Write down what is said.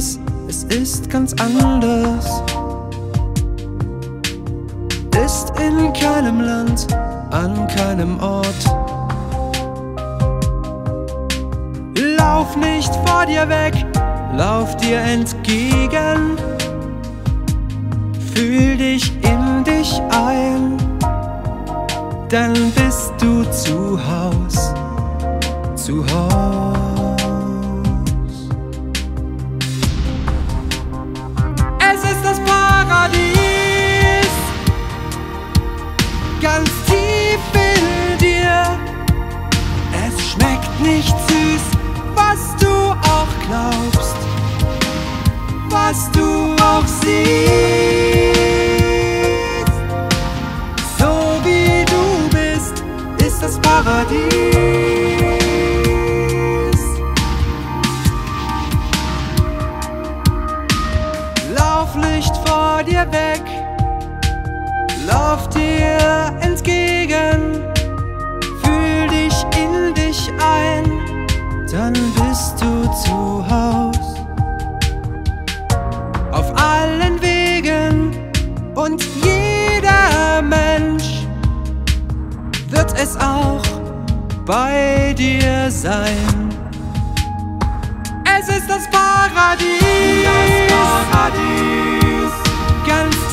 Paradies, es ist ganz anders. Ist in keinem Land, an keinem Ort. Lauf nicht vor dir weg, lauf dir entgegen. Fühl dich in dich ein, dann bist du zu Haus, zu Haus. Es ist das Paradies, ganz tief in dir. Es schmeckt nicht süß, was du auch glaubst, was du auch siehst. Das Paradies. Lauf nicht vor dir weg, lauf dir entgegen, fühl dich in dich ein, dann bist du zu Haus. Auf allen Wegen und jeder Mensch wird es auch bei dir sein. Es ist das Paradies, ganz